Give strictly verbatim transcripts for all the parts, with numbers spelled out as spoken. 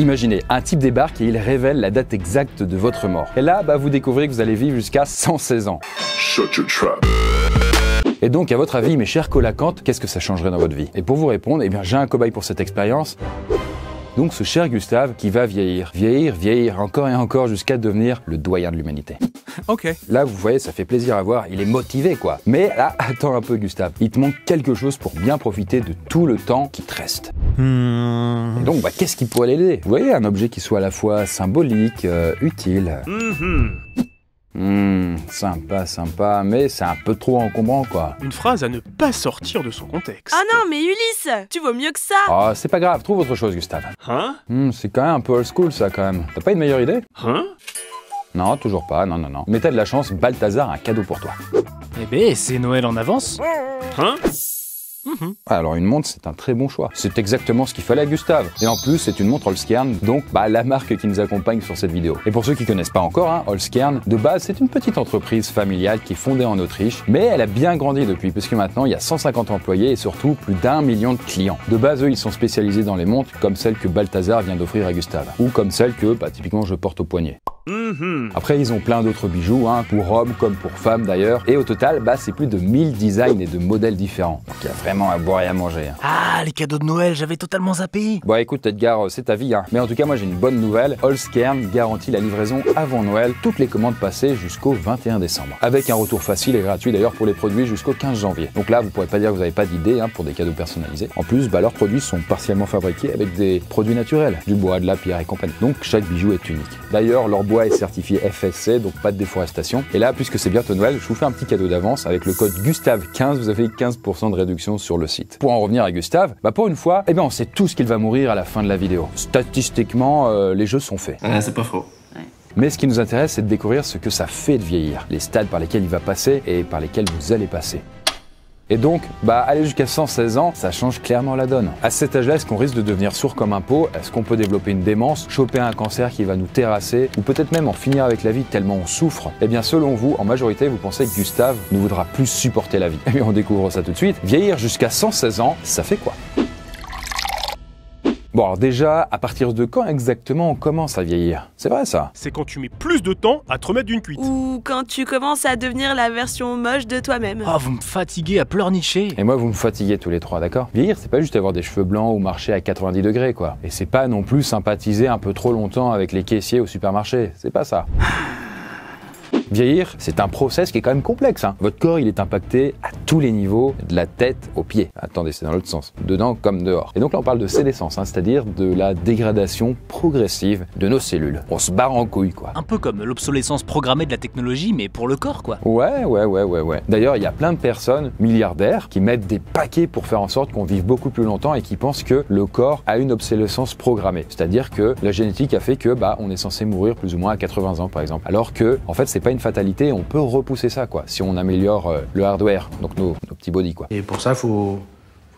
Imaginez, un type débarque et il révèle la date exacte de votre mort. Et là, bah, vous découvrez que vous allez vivre jusqu'à cent seize ans. Shut your trap. Et donc, à votre avis, mes chers colacantes, qu'est-ce que ça changerait dans votre vie? Et pour vous répondre, eh bien, j'ai un cobaye pour cette expérience. Donc ce cher Gustave qui va vieillir, vieillir, vieillir, encore et encore jusqu'à devenir le doyen de l'humanité. Ok. Là, vous voyez, ça fait plaisir à voir, il est motivé quoi. Mais là, attends un peu Gustave, il te manque quelque chose pour bien profiter de tout le temps qui te reste. Mmh. Et donc, bah, qu'est-ce qui pourrait l'aider? Vous voyez, un objet qui soit à la fois symbolique, euh, utile. Mmh. Hum, sympa, sympa, mais c'est un peu trop encombrant, quoi. Une phrase à ne pas sortir de son contexte. Ah non, mais Ulysse, tu vaux mieux que ça. Oh, c'est pas grave, trouve autre chose, Gustave. Hein? Hum, c'est quand même un peu old school, ça, quand même. T'as pas une meilleure idée? Hein? Non, toujours pas, non, non, non. Mais t'as de la chance, Balthazar a un cadeau pour toi. Eh ben, c'est Noël en avance. Hein? Mmh. Alors une montre, c'est un très bon choix. C'est exactement ce qu'il fallait à Gustave. Et en plus, c'est une montre Holzkern, donc bah, la marque qui nous accompagne sur cette vidéo. Et pour ceux qui connaissent pas encore, hein, Holzkern, de base, c'est une petite entreprise familiale qui est fondée en Autriche, mais elle a bien grandi depuis, puisque maintenant, il y a cent cinquante employés et surtout plus d'un million de clients. De base, eux, ils sont spécialisés dans les montres comme celle que Balthazar vient d'offrir à Gustave, ou comme celle que, bah, typiquement, je porte au poignet. Mmh. Après, ils ont plein d'autres bijoux, hein, pour hommes comme pour femmes d'ailleurs. Et au total, bah, c'est plus de mille designs et de modèles différents. Donc il y a vraiment à boire et à manger. Hein. Ah, les cadeaux de Noël, j'avais totalement zappé. Bon, écoute Edgar, c'est ta vie. Hein. Mais en tout cas, moi j'ai une bonne nouvelle. Holzkern garantit la livraison avant Noël, toutes les commandes passées jusqu'au vingt et un décembre. Avec un retour facile et gratuit d'ailleurs pour les produits jusqu'au quinze janvier. Donc là, vous pourrez pas dire que vous n'avez pas d'idée hein, pour des cadeaux personnalisés. En plus, bah, leurs produits sont partiellement fabriqués avec des produits naturels, du bois, de la pierre et compagnie. Donc chaque bijou est unique. D'ailleurs, leur bois est certifié F S C, donc pas de déforestation. Et là, puisque c'est bientôt Noël, je vous fais un petit cadeau d'avance. Avec le code Gustave quinze, vous avez quinze pour cent de réduction sur le site. Pour en revenir à Gustave, bah pour une fois, eh bien on sait tous qu'il va mourir à la fin de la vidéo. Statistiquement, euh, les jeux sont faits. Ah, c'est pas faux. Mais ce qui nous intéresse, c'est de découvrir ce que ça fait de vieillir, les stades par lesquels il va passer et par lesquels vous allez passer. Et donc, bah, aller jusqu'à cent seize ans, ça change clairement la donne. À cet âge-là, est-ce qu'on risque de devenir sourd comme un pot? Est-ce qu'on peut développer une démence, choper un cancer qui va nous terrasser, ou peut-être même en finir avec la vie tellement on souffre? Eh bien, selon vous, en majorité, vous pensez que Gustave ne voudra plus supporter la vie. Eh bien, on découvre ça tout de suite. Vieillir jusqu'à cent seize ans, ça fait quoi? Bon alors déjà, à partir de quand exactement on commence à vieillir? C'est vrai ça? C'est quand tu mets plus de temps à te remettre d'une cuite. Ou quand tu commences à devenir la version moche de toi-même. Ah, oh, vous me fatiguez à pleurnicher. Et moi vous me fatiguez tous les trois, d'accord? Vieillir, c'est pas juste avoir des cheveux blancs ou marcher à quatre-vingt-dix degrés quoi. Et c'est pas non plus sympathiser un peu trop longtemps avec les caissiers au supermarché, c'est pas ça. Vieillir, c'est un process qui est quand même complexe. Hein. Votre corps, il est impacté à tous les niveaux, de la tête aux pieds. Attendez, c'est dans l'autre sens, dedans comme dehors. Et donc là, on parle de sénescence, hein, c'est-à-dire de la dégradation progressive de nos cellules. On se barre en couille, quoi. Un peu comme l'obsolescence programmée de la technologie, mais pour le corps, quoi. Ouais, ouais, ouais, ouais, ouais. D'ailleurs, il y a plein de personnes milliardaires qui mettent des paquets pour faire en sorte qu'on vive beaucoup plus longtemps et qui pensent que le corps a une obsolescence programmée. C'est-à-dire que la génétique a fait que, bah, on est censé mourir plus ou moins à quatre-vingts ans, par exemple. Alors que, en fait, c'est pas une fatalité, on peut repousser ça quoi, si on améliore euh, le hardware, donc nos, nos petits body quoi. Et pour ça, faut...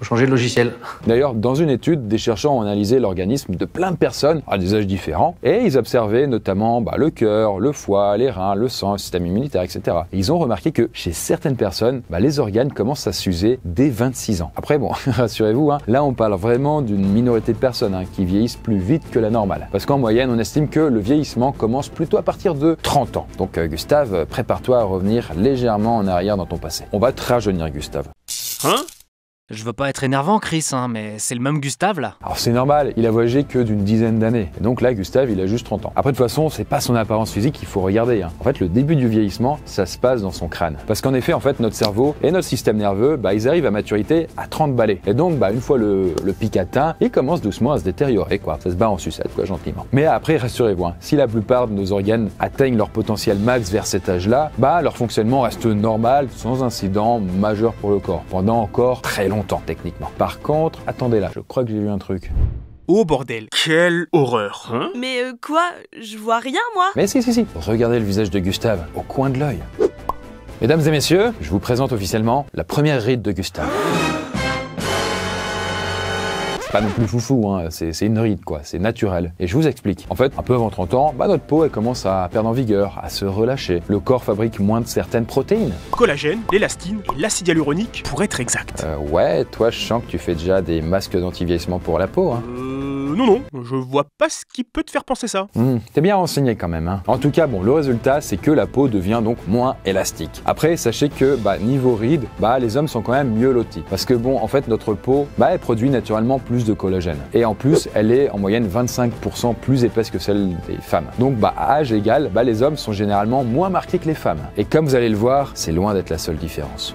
changer de logiciel. D'ailleurs, dans une étude, des chercheurs ont analysé l'organisme de plein de personnes à des âges différents et ils observaient notamment bah, le cœur, le foie, les reins, le sang, le système immunitaire, et cetera. Et ils ont remarqué que chez certaines personnes, bah, les organes commencent à s'user dès vingt-six ans. Après, bon, rassurez-vous, hein, là on parle vraiment d'une minorité de personnes hein, qui vieillissent plus vite que la normale. Parce qu'en moyenne, on estime que le vieillissement commence plutôt à partir de trente ans. Donc euh, Gustave, prépare-toi à revenir légèrement en arrière dans ton passé. On va te rajeunir, Gustave. Hein? Je veux pas être énervant, Chris, hein, mais c'est le même Gustave, là. Alors c'est normal, il a voyagé que d'une dizaine d'années. Et donc là, Gustave, il a juste trente ans. Après, de toute façon, c'est pas son apparence physique qu'il faut regarder. Hein. En fait, le début du vieillissement, ça se passe dans son crâne. Parce qu'en effet, en fait, notre cerveau et notre système nerveux, bah, ils arrivent à maturité à trente balais. Et donc, bah, une fois le, le pic atteint, ils commencent doucement à se détériorer, quoi. Ça se bat en sucette, quoi, gentiment. Mais après, rassurez-vous, hein, si la plupart de nos organes atteignent leur potentiel max vers cet âge-là, bah, leur fonctionnement reste normal, sans incident majeur pour le corps, pendant encore très longtemps. Techniquement. Par contre, attendez là, je crois que j'ai vu un truc. Oh bordel, quelle horreur, hein? Mais euh, quoi? Je vois rien, moi. Mais si, si, si. Regardez le visage de Gustave, au coin de l'œil. Mesdames et messieurs, je vous présente officiellement la première ride de Gustave. Pas non plus foufou, hein. C'est une ride quoi, c'est naturel. Et je vous explique. En fait, un peu avant trente ans, bah, notre peau elle commence à perdre en vigueur, à se relâcher. Le corps fabrique moins de certaines protéines. Collagène, l'élastine et l'acide hyaluronique pour être exact. Euh, ouais, toi je sens que tu fais déjà des masques d'anti-vieillissement pour la peau. Hein. Euh... Euh, non, non, je vois pas ce qui peut te faire penser ça. Mmh, t'es bien renseigné quand même, hein. En tout cas, bon, le résultat, c'est que la peau devient donc moins élastique. Après, sachez que, bah, niveau rides, bah, les hommes sont quand même mieux lotis. Parce que, bon, en fait, notre peau, bah, elle produit naturellement plus de collagène. Et en plus, elle est en moyenne vingt-cinq pour cent plus épaisse que celle des femmes. Donc, bah, à âge égal, bah, les hommes sont généralement moins marqués que les femmes. Et comme vous allez le voir, c'est loin d'être la seule différence.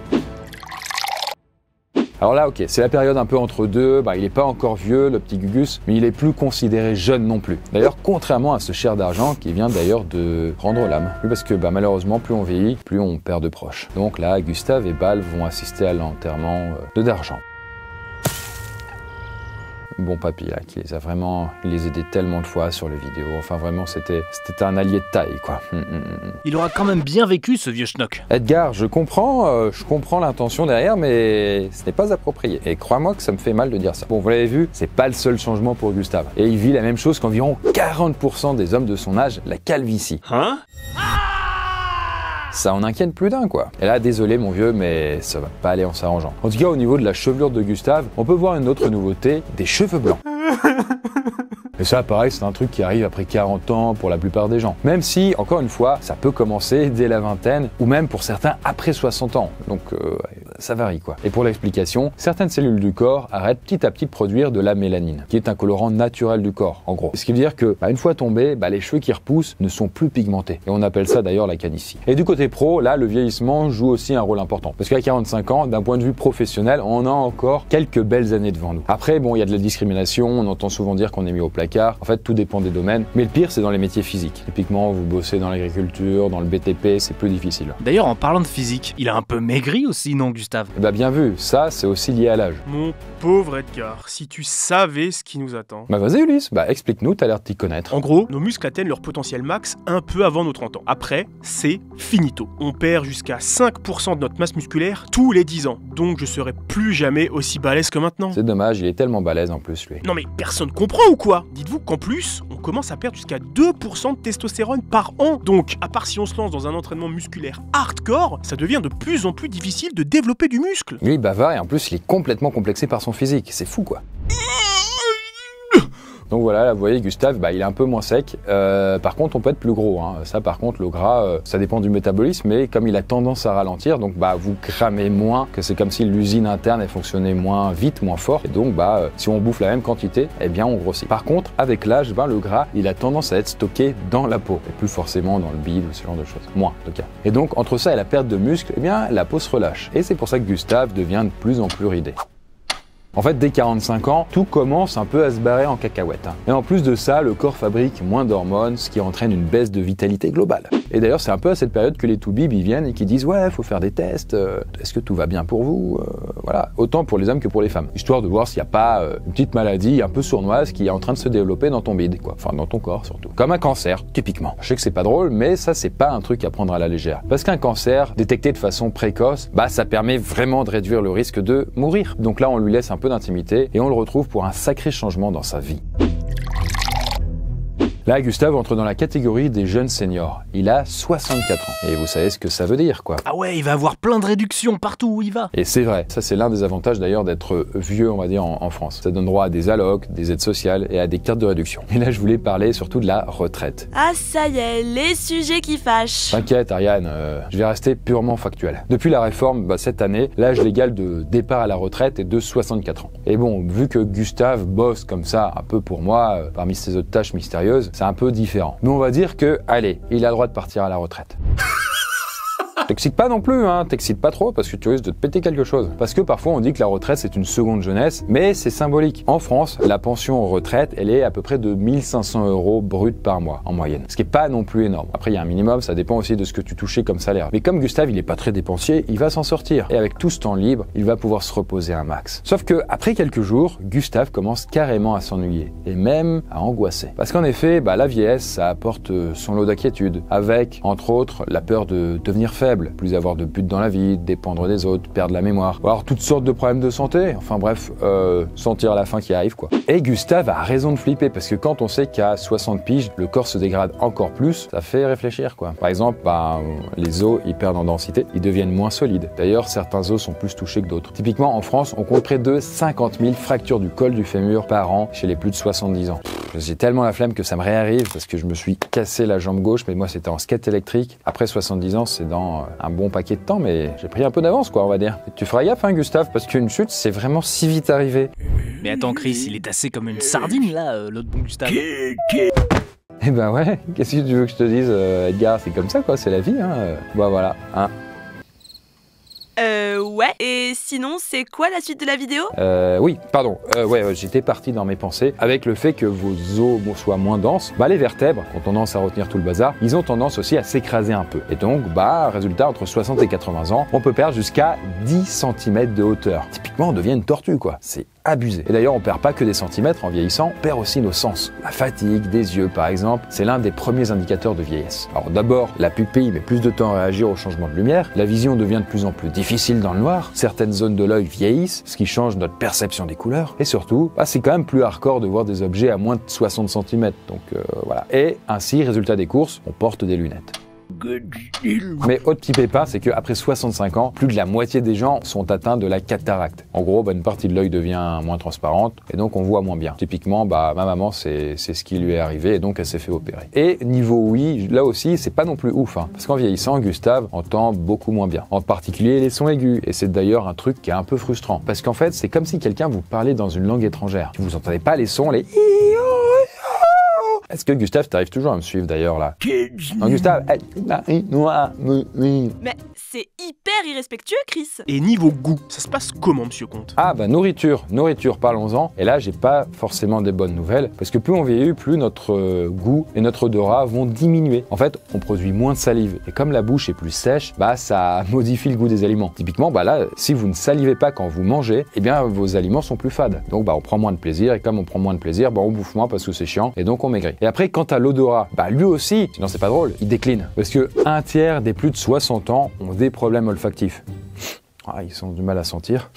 Alors là, ok, c'est la période un peu entre deux, bah, il n'est pas encore vieux, le petit Gugus, mais il n'est plus considéré jeune non plus. D'ailleurs, contrairement à ce cher d'argent qui vient d'ailleurs de rendre l'âme. Oui, parce que bah, malheureusement, plus on vieillit, plus on perd de proches. Donc là, Gustave et Bâle vont assister à l'enterrement euh, de d'argent. Bon papy là, qui les a vraiment, il les aidait tellement de fois sur les vidéos, enfin vraiment c'était c'était un allié de taille quoi. Mm, mm, mm. Il aura quand même bien vécu ce vieux schnock. Edgar, je comprends, euh, je comprends l'intention derrière, mais ce n'est pas approprié. Et crois-moi que ça me fait mal de dire ça. Bon, vous l'avez vu, c'est pas le seul changement pour Gustave. Et il vit la même chose qu'environ quarante pour cent des hommes de son âge, la calvitie. Hein ? Ça en inquiète plus d'un quoi. Et là, désolé mon vieux, mais ça va pas aller en s'arrangeant. En tout cas, au niveau de la chevelure de Gustave, on peut voir une autre nouveauté, des cheveux blancs. Et ça, pareil, c'est un truc qui arrive après quarante ans pour la plupart des gens. Même si, encore une fois, ça peut commencer dès la vingtaine, ou même pour certains après soixante ans. Donc, euh, ça varie quoi. Et pour l'explication, certaines cellules du corps arrêtent petit à petit de produire de la mélanine, qui est un colorant naturel du corps, en gros. Ce qui veut dire que, bah, une fois tombés, bah, les cheveux qui repoussent ne sont plus pigmentés. Et on appelle ça d'ailleurs la canicie. Et du côté pro, là, le vieillissement joue aussi un rôle important. Parce qu'à quarante-cinq ans, d'un point de vue professionnel, on a encore quelques belles années devant nous. Après, bon, il y a de la discrimination, on entend souvent dire qu'on est mis au placard. En fait, tout dépend des domaines. Mais le pire, c'est dans les métiers physiques. Typiquement, vous bossez dans l'agriculture, dans le B T P, c'est plus difficile. D'ailleurs, en parlant de physique, il a un peu maigri aussi, non, Gustave? Eh bah, bien vu, ça, c'est aussi lié à l'âge. Mon pauvre Edgar, si tu savais ce qui nous attend. Bah, vas-y, Ulysse, bah, explique-nous, t'as l'air de t'y connaître. En gros, nos muscles atteignent leur potentiel max un peu avant nos trente ans. Après, c'est finito. On perd jusqu'à cinq pour cent de notre masse musculaire tous les dix ans. Donc, je serai plus jamais aussi balèze que maintenant. C'est dommage, il est tellement balèze en plus, lui. Non, mais personne comprend ou quoi? Dites-vous qu'en plus, on commence à perdre jusqu'à deux pour cent de testostérone par an. Donc, à part si on se lance dans un entraînement musculaire hardcore, ça devient de plus en plus difficile de développer du muscle. Lui, il bavard et en plus, il est complètement complexé par son physique. C'est fou, quoi. Donc voilà, là, vous voyez, Gustave, bah, il est un peu moins sec. Euh, par contre, on peut être plus gros. Hein. Ça, par contre, le gras, euh, ça dépend du métabolisme. Mais comme il a tendance à ralentir, donc bah, vous cramez moins. Que c'est comme si l'usine interne elle fonctionnait moins vite, moins fort. Et donc, bah, euh, si on bouffe la même quantité, eh bien, on grossit. Par contre, avec l'âge, bah, le gras, il a tendance à être stocké dans la peau. Et plus forcément dans le bide ou ce genre de choses. Moins, en tout cas. Et donc, entre ça et la perte de muscle, eh bien, la peau se relâche. Et c'est pour ça que Gustave devient de plus en plus ridé. En fait, dès quarante-cinq ans, tout commence un peu à se barrer en cacahuète. Hein. Et en plus de ça, le corps fabrique moins d'hormones, ce qui entraîne une baisse de vitalité globale. Et d'ailleurs, c'est un peu à cette période que les toubibs ils viennent et qui disent « Ouais, faut faire des tests, euh, est-ce que tout va bien pour vous ?» euh, Voilà, autant pour les hommes que pour les femmes. Histoire de voir s'il n'y a pas euh, une petite maladie un peu sournoise qui est en train de se développer dans ton bide, quoi. Enfin, dans ton corps surtout. Comme un cancer, typiquement. Je sais que c'est pas drôle, mais ça, c'est pas un truc à prendre à la légère. Parce qu'un cancer, détecté de façon précoce, bah, ça permet vraiment de réduire le risque de mourir. Donc là, on lui laisse un peu d'intimité et on le retrouve pour un sacré changement dans sa vie. Là, Gustave entre dans la catégorie des jeunes seniors. Il a soixante-quatre ans. Et vous savez ce que ça veut dire, quoi. Ah ouais, il va avoir plein de réductions partout où il va. Et c'est vrai. Ça, c'est l'un des avantages, d'ailleurs, d'être vieux, on va dire, en, en France. Ça donne droit à des allocs, des aides sociales et à des cartes de réduction. Et là, je voulais parler surtout de la retraite. Ah, ça y est, les sujets qui fâchent. T'inquiète, Ariane, euh, je vais rester purement factuel. Depuis la réforme, bah, cette année, l'âge légal de départ à la retraite est de soixante-quatre ans. Et bon, vu que Gustave bosse comme ça, un peu pour moi, euh, parmi ses autres tâches mystérieuses, c'est un peu différent. Mais on va dire que, allez, il a le droit de partir à la retraite. T'excites pas non plus, hein, t'excites pas trop parce que tu risques de te péter quelque chose. Parce que parfois on dit que la retraite c'est une seconde jeunesse, mais c'est symbolique. En France, la pension retraite, elle est à peu près de mille cinq cents euros bruts par mois, en moyenne. Ce qui est pas non plus énorme. Après il y a un minimum, ça dépend aussi de ce que tu touchais comme salaire. Mais comme Gustave il est pas très dépensier, il va s'en sortir. Et avec tout ce temps libre, il va pouvoir se reposer un max. Sauf que, après quelques jours, Gustave commence carrément à s'ennuyer. Et même à angoisser. Parce qu'en effet, bah, la vieillesse, ça apporte son lot d'inquiétudes. Avec, entre autres, la peur de devenir faible. faible, plus avoir de but dans la vie, dépendre des autres, perdre la mémoire, avoir toutes sortes de problèmes de santé, enfin bref, euh, sentir à la fin qui arrive quoi. Et Gustave a raison de flipper, parce que quand on sait qu'à soixante piges, le corps se dégrade encore plus, ça fait réfléchir quoi. Par exemple, bah, les os, ils perdent en densité, ils deviennent moins solides. D'ailleurs, certains os sont plus touchés que d'autres. Typiquement, en France, on compte près de cinquante mille fractures du col du fémur par an chez les plus de soixante-dix ans. J'ai tellement la flemme que ça me réarrive parce que je me suis cassé la jambe gauche, mais moi c'était en skate électrique. Après soixante-dix ans, c'est dans un bon paquet de temps, mais j'ai pris un peu d'avance quoi, on va dire. Et tu feras gaffe hein Gustave, parce qu'une chute, c'est vraiment si vite arrivé. Mais attends Chris, il est tassé comme une sardine là, euh, l'autre bon Gustave. Eh ben ouais, qu'est-ce que tu veux que je te dise euh, Edgar, c'est comme ça quoi, c'est la vie hein. Bah voilà, hein. Euh, ouais, et sinon, c'est quoi la suite de la vidéo? Euh, oui, pardon, euh, ouais, ouais j'étais parti dans mes pensées. Avec le fait que vos os soient moins denses, bah les vertèbres, qui ont tendance à retenir tout le bazar, ils ont tendance aussi à s'écraser un peu. Et donc, bah, résultat, entre soixante et quatre-vingts ans, on peut perdre jusqu'à dix centimètres de hauteur. Typiquement, on devient une tortue, quoi. C'est abusé. Et d'ailleurs, on perd pas que des centimètres en vieillissant, on perd aussi nos sens. La fatigue, des yeux par exemple, c'est l'un des premiers indicateurs de vieillesse. Alors d'abord, la pupille met plus de temps à réagir au changement de lumière, la vision devient de plus en plus difficile dans le noir, certaines zones de l'œil vieillissent, ce qui change notre perception des couleurs, et surtout, bah, c'est quand même plus hardcore de voir des objets à moins de soixante centimètres, donc euh, voilà. Et ainsi, résultat des courses, on porte des lunettes. Mais autre petit pépin, c'est qu'après soixante-cinq ans, plus de la moitié des gens sont atteints de la cataracte. En gros, bah, une partie de l'œil devient moins transparente et donc on voit moins bien. Typiquement, bah, ma maman, c'est ce qui lui est arrivé et donc elle s'est fait opérer. Et niveau oui, là aussi, c'est pas non plus ouf, hein, parce qu'en vieillissant, Gustave entend beaucoup moins bien. En particulier les sons aigus, et c'est d'ailleurs un truc qui est un peu frustrant, parce qu'en fait, c'est comme si quelqu'un vous parlait dans une langue étrangère. Vous entendez pas les sons, les... Est-ce que Gustave, t'arrives toujours à me suivre d'ailleurs là? Non Gustave, mais c'est hyper irrespectueux Chris. Et niveau goût, ça se passe comment monsieur Comte? Ah bah nourriture, nourriture, parlons-en. Et là j'ai pas forcément des bonnes nouvelles, parce que plus on vieillit, plus notre goût et notre odorat vont diminuer. En fait, on produit moins de salive, et comme la bouche est plus sèche, bah ça modifie le goût des aliments. Typiquement, bah là, si vous ne salivez pas quand vous mangez, eh bien vos aliments sont plus fades. Donc bah on prend moins de plaisir, et comme on prend moins de plaisir, bah on bouffe moins parce que c'est chiant, et donc on maigrit. Et après, quant à l'odorat, bah lui aussi, sinon c'est pas drôle, il décline. Parce que un tiers des plus de soixante ans ont des problèmes olfactifs. Ah, ils ont du mal à sentir.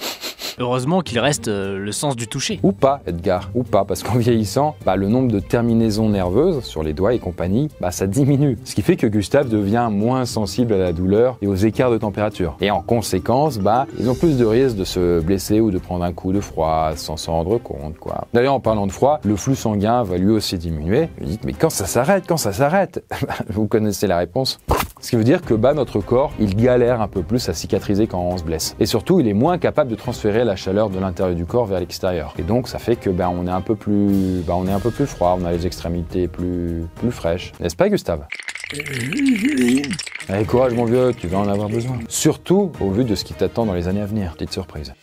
Heureusement qu'il reste euh, le sens du toucher. Ou pas, Edgar, ou pas, parce qu'en vieillissant, bah, le nombre de terminaisons nerveuses sur les doigts et compagnie, bah, ça diminue. Ce qui fait que Gustave devient moins sensible à la douleur et aux écarts de température. Et en conséquence, bah, ils ont plus de risques de se blesser ou de prendre un coup de froid sans s'en rendre compte, quoi. D'ailleurs, en parlant de froid, le flux sanguin va lui aussi diminuer. Vous dites, mais quand ça s'arrête, quand ça s'arrête? Vous connaissez la réponse. Ce qui veut dire que bah, notre corps, il galère un peu plus à cicatriser quand on se blesse. Et surtout, il est moins capable de transférer la chaleur de l'intérieur du corps vers l'extérieur. Et donc, ça fait que bah, on est un peu plus, bah, on est un peu plus froid, on a les extrémités plus, plus fraîches. N'est-ce pas, Gustave ? Allez, courage, mon vieux, tu vas en avoir besoin. Surtout au vu de ce qui t'attend dans les années à venir. Petite surprise.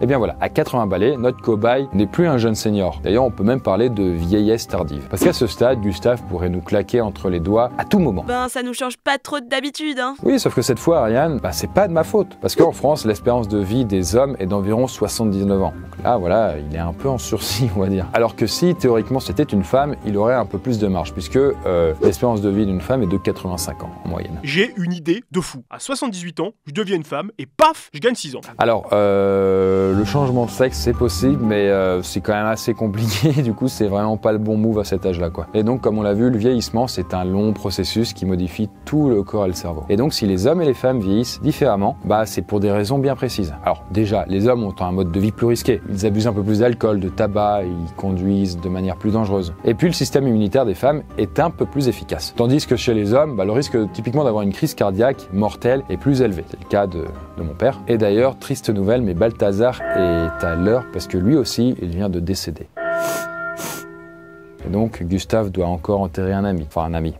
Et bien voilà, à quatre-vingts balais, notre cobaye n'est plus un jeune senior. D'ailleurs, on peut même parler de vieillesse tardive. Parce qu'à ce stade, Gustave pourrait nous claquer entre les doigts à tout moment. Ben, ça nous change pas trop d'habitude, hein. Oui, sauf que cette fois, Ariane, bah, c'est pas de ma faute. Parce qu'en France, l'espérance de vie des hommes est d'environ soixante-dix-neuf ans. Donc là, voilà, il est un peu en sursis, on va dire. Alors que si, théoriquement, c'était une femme, il aurait un peu plus de marge, puisque euh, l'espérance de vie d'une femme est de quatre-vingt-cinq ans, en moyenne. J'ai une idée de fou. À soixante-dix-huit ans, je deviens une femme et paf, je gagne six ans. Alors, euh... le changement de sexe, c'est possible, mais euh, c'est quand même assez compliqué. Du coup, c'est vraiment pas le bon move à cet âge-là, quoi. Et donc, comme on l'a vu, le vieillissement, c'est un long processus qui modifie tout le corps et le cerveau. Et donc, si les hommes et les femmes vieillissent différemment, bah, c'est pour des raisons bien précises. Alors, déjà, les hommes ont un mode de vie plus risqué. Ils abusent un peu plus d'alcool, de tabac, ils conduisent de manière plus dangereuse. Et puis, le système immunitaire des femmes est un peu plus efficace. Tandis que chez les hommes, bah, le risque typiquement d'avoir une crise cardiaque mortelle est plus élevé. C'est le cas de, de mon père. Et d'ailleurs, triste nouvelle, mais Balthazar est à l'heure parce que lui aussi, il vient de décéder. Et donc, Gustave doit encore enterrer un ami. Enfin, un ami.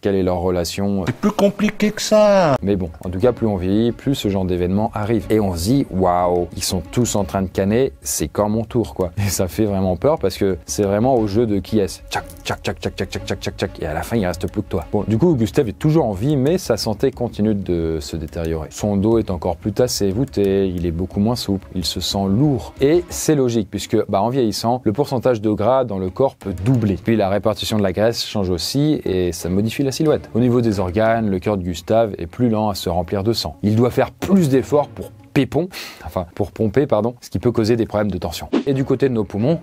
Quelle est leur relation? C'est plus compliqué que ça. Mais bon, en tout cas, plus on vieillit, plus ce genre d'événement arrive. Et on se dit, waouh, ils sont tous en train de canner, c'est quand mon tour, quoi. Et ça fait vraiment peur parce que c'est vraiment au jeu de qui est-ce. Tchac. tchac, tchac, tchac, tchac, tchac, tchac, tchac, et à la fin, il reste plus que toi. Bon, du coup, Gustave est toujours en vie, mais sa santé continue de se détériorer. Son dos est encore plus tassé, voûté, il est beaucoup moins souple, il se sent lourd. Et c'est logique, puisque bah, en vieillissant, le pourcentage de gras dans le corps peut doubler. Puis la répartition de la graisse change aussi, et ça modifie la silhouette. Au niveau des organes, le cœur de Gustave est plus lent à se remplir de sang. Il doit faire plus d'efforts pour pépon, enfin pour pomper, pardon, ce qui peut causer des problèmes de tension. Et du côté de nos poumons,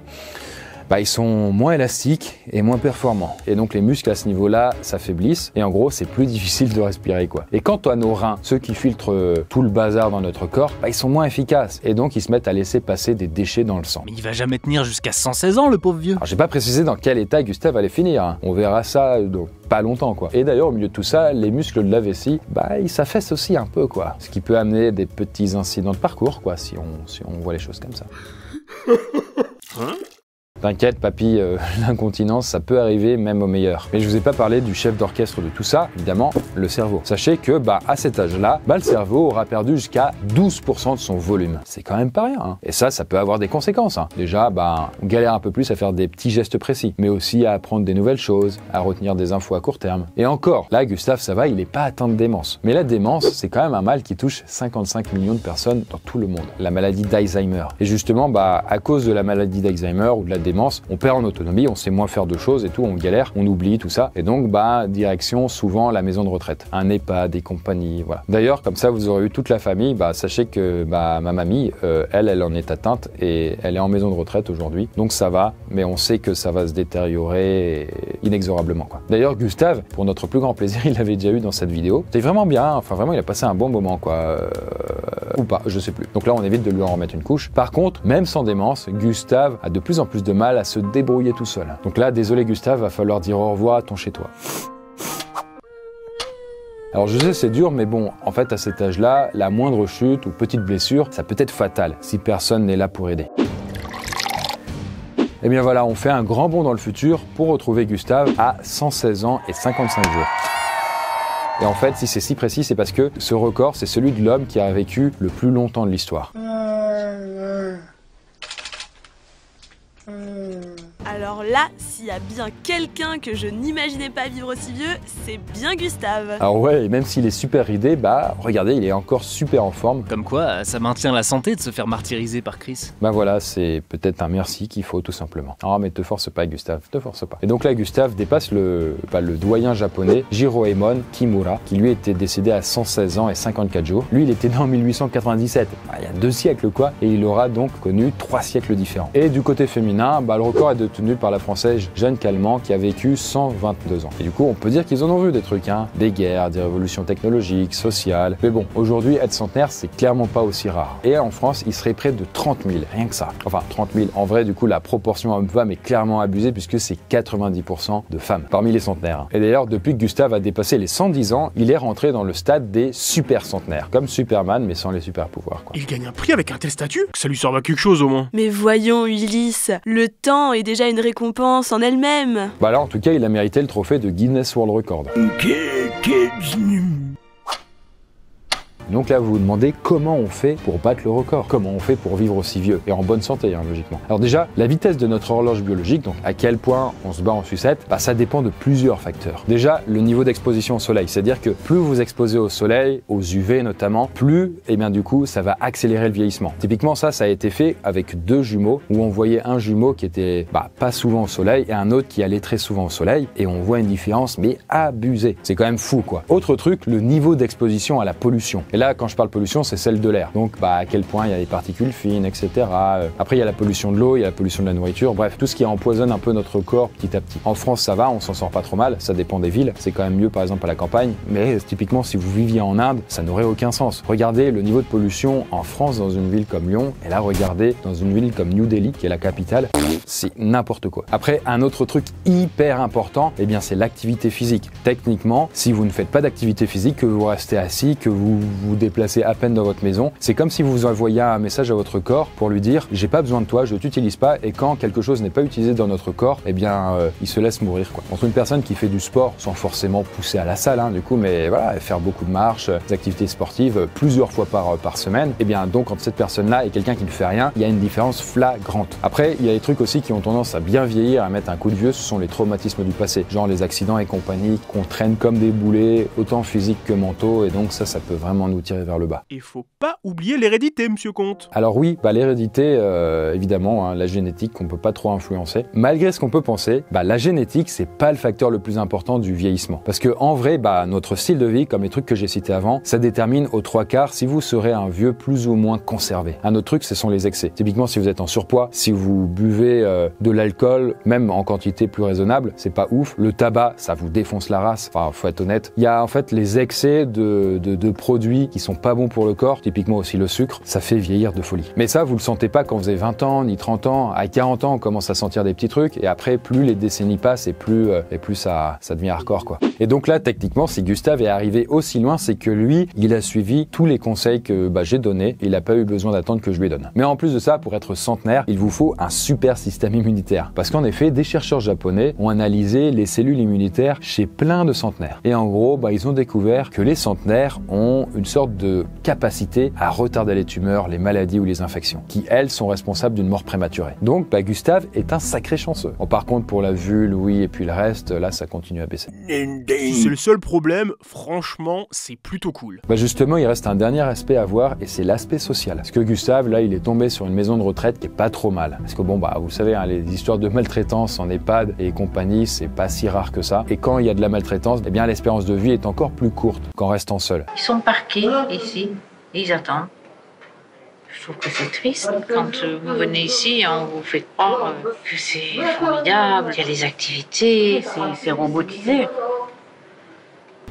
bah, ils sont moins élastiques et moins performants. Et donc les muscles à ce niveau-là s'affaiblissent et en gros c'est plus difficile de respirer quoi. Et quant à nos reins, ceux qui filtrent euh, tout le bazar dans notre corps, bah, ils sont moins efficaces et donc ils se mettent à laisser passer des déchets dans le sang. Mais il va jamais tenir jusqu'à cent seize ans le pauvre vieux. Alors j'ai pas précisé dans quel état Gustave allait finir, hein. On verra ça dans pas longtemps quoi. Et d'ailleurs au milieu de tout ça, les muscles de la vessie, bah ils s'affaissent aussi un peu quoi. Ce qui peut amener des petits incidents de parcours quoi, si on, si on voit les choses comme ça. Hein ? T'inquiète, papy, euh, l'incontinence, ça peut arriver même au meilleur. Mais je vous ai pas parlé du chef d'orchestre de tout ça, évidemment, le cerveau. Sachez que, bah, à cet âge-là, bah, le cerveau aura perdu jusqu'à douze pour cent de son volume. C'est quand même pas rien, hein. Et ça, ça peut avoir des conséquences, hein. Déjà, bah, on galère un peu plus à faire des petits gestes précis, mais aussi à apprendre des nouvelles choses, à retenir des infos à court terme. Et encore, là, Gustave, ça va, il est pas atteint de démence. Mais la démence, c'est quand même un mal qui touche cinquante-cinq millions de personnes dans tout le monde. La maladie d'Alzheimer. Et justement, bah, à cause de la maladie d'Alzheimer ou de la démence, on perd en autonomie, on sait moins faire de choses et tout, on galère, on oublie tout ça. Et donc, bah, direction souvent la maison de retraite, un EHPAD, des compagnies, voilà. D'ailleurs, comme ça, vous aurez eu toute la famille. Bah, sachez que bah, ma mamie, euh, elle, elle en est atteinte et elle est en maison de retraite aujourd'hui. Donc ça va, mais on sait que ça va se détériorer inexorablement, quoi. D'ailleurs, Gustave, pour notre plus grand plaisir, il l'avait déjà eu dans cette vidéo. C'était vraiment bien, hein. Enfin vraiment, il a passé un bon moment, quoi. Euh... Ou pas, je sais plus. Donc là, on évite de lui en remettre une couche. Par contre, même sans démence, Gustave a de plus en plus de mal à se débrouiller tout seul. Donc là, désolé Gustave, va falloir dire au revoir à ton chez-toi. Alors je sais c'est dur, mais bon, en fait à cet âge-là, la moindre chute ou petite blessure, ça peut être fatal si personne n'est là pour aider. Et bien voilà, on fait un grand bond dans le futur pour retrouver Gustave à cent seize ans et cinquante-cinq jours. Et en fait, si c'est si précis, c'est parce que ce record, c'est celui de l'homme qui a vécu le plus longtemps de l'histoire. Alors là, s'il y a bien quelqu'un que je n'imaginais pas vivre aussi vieux, c'est bien Gustave. Ah ouais, et même s'il est super ridé, bah regardez, il est encore super en forme. Comme quoi, ça maintient la santé de se faire martyriser par Chris. Bah voilà, c'est peut-être un merci qu'il faut tout simplement. Ah mais te force pas Gustave, te force pas. Et donc là, Gustave dépasse le, bah, le doyen japonais Jiroemon Kimura, qui lui était décédé à cent seize ans et cinquante-quatre jours. Lui, il était né en mille huit cent quatre-vingt-dix-sept, bah, il y a deux siècles quoi, et il aura donc connu trois siècles différents. Et du côté féminin, bah, le record est détenu par la Française Jeanne Calment qui a vécu cent vingt-deux ans. Et du coup, on peut dire qu'ils en ont vu des trucs, hein, des guerres, des révolutions technologiques, sociales. Mais bon, aujourd'hui, être centenaire, c'est clairement pas aussi rare. Et en France, il serait près de trente mille, rien que ça. Enfin, trente mille. En vrai, du coup, la proportion homme-femme est clairement abusée puisque c'est quatre-vingt-dix pour cent de femmes parmi les centenaires. Et d'ailleurs, depuis que Gustave a dépassé les cent dix ans, il est rentré dans le stade des super centenaires, comme Superman, mais sans les super pouvoirs, quoi. Il gagne un prix avec un tel statut, que ça lui serve à quelque chose au moins. Mais voyons, Ulysse, le temps est déjà une récompense en elle-même. Bah là, en tout cas, il a mérité le trophée de Guinness World Record. Donc là, vous vous demandez comment on fait pour battre le record, comment on fait pour vivre aussi vieux et en bonne santé, hein, logiquement. Alors déjà, la vitesse de notre horloge biologique, donc à quel point on se bat en sucette, bah, ça dépend de plusieurs facteurs. Déjà, le niveau d'exposition au soleil, c'est-à-dire que plus vous vous exposez au soleil, aux U V notamment, plus, et eh bien du coup, ça va accélérer le vieillissement. Typiquement, ça, ça a été fait avec deux jumeaux où on voyait un jumeau qui était bah, pas souvent au soleil et un autre qui allait très souvent au soleil, et on voit une différence mais abusée. C'est quand même fou, quoi. Autre truc, le niveau d'exposition à la pollution. Et là, quand je parle pollution, c'est celle de l'air. Donc, bah, à quel point il y a les particules fines, et cetera. Après, il y a la pollution de l'eau, il y a la pollution de la nourriture, bref, tout ce qui empoisonne un peu notre corps petit à petit. En France, ça va, on s'en sort pas trop mal, ça dépend des villes. C'est quand même mieux, par exemple, à la campagne. Mais typiquement, si vous viviez en Inde, ça n'aurait aucun sens. Regardez le niveau de pollution en France dans une ville comme Lyon, et là, regardez dans une ville comme New Delhi, qui est la capitale, c'est n'importe quoi. Après, un autre truc hyper important, eh bien, c'est l'activité physique. Techniquement, si vous ne faites pas d'activité physique, que vous restez assis, que vous vous vous vous déplacez à peine dans votre maison. C'est comme si vous envoyiez un message à votre corps pour lui dire « j'ai pas besoin de toi, je ne t'utilise pas » et quand quelque chose n'est pas utilisé dans notre corps, eh bien, euh, il se laisse mourir, quoi. Entre une personne qui fait du sport sans forcément pousser à la salle, hein, du coup, mais voilà, faire beaucoup de marches, des activités sportives plusieurs fois par, par semaine, eh bien, donc, entre cette personne-là et quelqu'un qui ne fait rien, il y a une différence flagrante. Après, il y a des trucs aussi qui ont tendance à bien vieillir, à mettre un coup de vieux, ce sont les traumatismes du passé, genre les accidents et compagnie qu'on traîne comme des boulets, autant physiques que mentaux, et donc ça, ça peut vraiment nous tirer vers le bas. Et faut pas oublier l'hérédité, monsieur Comte. Alors oui, bah, l'hérédité, euh, évidemment, hein, la génétique qu'on peut pas trop influencer. Malgré ce qu'on peut penser, bah, la génétique, c'est pas le facteur le plus important du vieillissement. Parce que en vrai, bah, notre style de vie, comme les trucs que j'ai cités avant, ça détermine aux trois quarts si vous serez un vieux plus ou moins conservé. Un autre truc, ce sont les excès. Typiquement, si vous êtes en surpoids, si vous buvez euh, de l'alcool, même en quantité plus raisonnable, c'est pas ouf. Le tabac, ça vous défonce la race. Enfin, faut être honnête. Il y a en fait les excès de, de, de produits qui sont pas bons pour le corps, typiquement aussi le sucre, ça fait vieillir de folie. Mais ça, vous le sentez pas quand vous avez vingt ans, ni trente ans. À quarante ans, on commence à sentir des petits trucs, et après, plus les décennies passent, et plus, euh, et plus ça, ça devient hardcore, quoi. Et donc là, techniquement, si Gustave est arrivé aussi loin, c'est que lui, il a suivi tous les conseils que bah, j'ai donnés, il n'a pas eu besoin d'attendre que je lui donne. Mais en plus de ça, pour être centenaire, il vous faut un super système immunitaire. Parce qu'en effet, des chercheurs japonais ont analysé les cellules immunitaires chez plein de centenaires. Et en gros, bah, ils ont découvert que les centenaires ont une sorte de capacité à retarder les tumeurs, les maladies ou les infections, qui elles sont responsables d'une mort prématurée. Donc bah, Gustave est un sacré chanceux. Bon, par contre, pour la vue, l'ouïe et puis le reste, là, ça continue à baisser. C'est le seul problème, franchement, c'est plutôt cool. Bah justement, il reste un dernier aspect à voir, et c'est l'aspect social. Parce que Gustave, là, il est tombé sur une maison de retraite qui est pas trop mal. Parce que bon, bah, vous savez, hein, les histoires de maltraitance en EHPAD et compagnie, c'est pas si rare que ça. Et quand il y a de la maltraitance, eh bien, l'espérance de vie est encore plus courte qu'en restant seul. Ils sont parqués ici, et ils attendent. Je trouve que c'est triste. Quand vous venez ici, on vous fait croire que c'est formidable, qu'il y a des activités, c'est robotisé.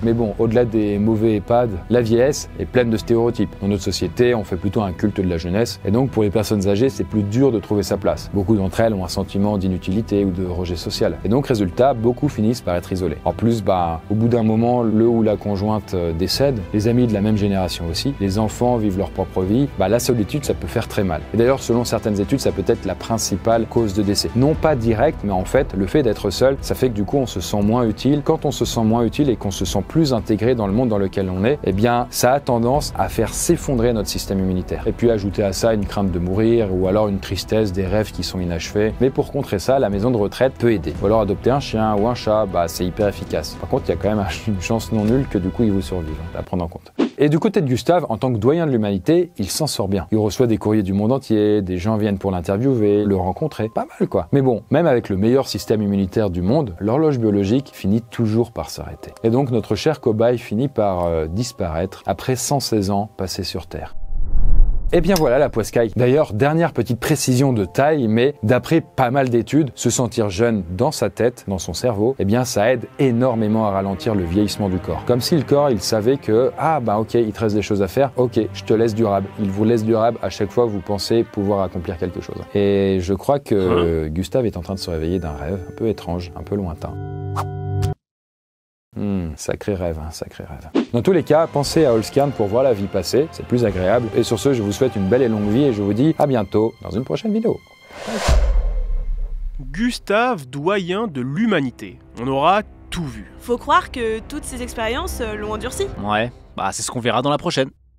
Mais bon, au-delà des mauvais EHPAD, la vieillesse est pleine de stéréotypes. Dans notre société, on fait plutôt un culte de la jeunesse, et donc pour les personnes âgées, c'est plus dur de trouver sa place. Beaucoup d'entre elles ont un sentiment d'inutilité ou de rejet social. Et donc, résultat, beaucoup finissent par être isolés. En plus, bah, au bout d'un moment, le ou la conjointe décède, les amis de la même génération aussi, les enfants vivent leur propre vie, bah, la solitude, ça peut faire très mal. Et d'ailleurs, selon certaines études, ça peut être la principale cause de décès. Non pas direct, mais en fait, le fait d'être seul, ça fait que du coup, on se sent moins utile. Quand on se sent moins utile et qu'on se sent plus intégré dans le monde dans lequel on est, eh bien, ça a tendance à faire s'effondrer notre système immunitaire. Et puis ajouter à ça une crainte de mourir ou alors une tristesse, des rêves qui sont inachevés. Mais pour contrer ça, la maison de retraite peut aider. Ou alors adopter un chien ou un chat, bah, c'est hyper efficace. Par contre, il y a quand même une chance non nulle que du coup, il vous survive, hein, à prendre en compte. Et du côté de Gustave, en tant que doyen de l'humanité, il s'en sort bien. Il reçoit des courriers du monde entier, des gens viennent pour l'interviewer, le rencontrer, pas mal quoi. Mais bon, même avec le meilleur système immunitaire du monde, l'horloge biologique finit toujours par s'arrêter. Et donc notre cher cobaye finit par euh, disparaître après cent seize ans passés sur Terre. Et bien voilà la poiscaille. D'ailleurs, dernière petite précision de taille, mais d'après pas mal d'études, se sentir jeune dans sa tête, dans son cerveau, eh bien ça aide énormément à ralentir le vieillissement du corps. Comme si le corps, il savait que ah bah ok, il te reste des choses à faire, ok, je te laisse durable. Il vous laisse durable à chaque fois que vous pensez pouvoir accomplir quelque chose. Et je crois que hein? Gustave est en train de se réveiller d'un rêve un peu étrange, un peu lointain. Hmm, sacré rêve, hein, sacré rêve. Dans tous les cas, pensez à Holzkern pour voir la vie passer, c'est plus agréable. Et sur ce, je vous souhaite une belle et longue vie et je vous dis à bientôt dans une prochaine vidéo. Gustave, doyen de l'humanité. On aura tout vu. Faut croire que toutes ces expériences l'ont endurci. Ouais, bah c'est ce qu'on verra dans la prochaine.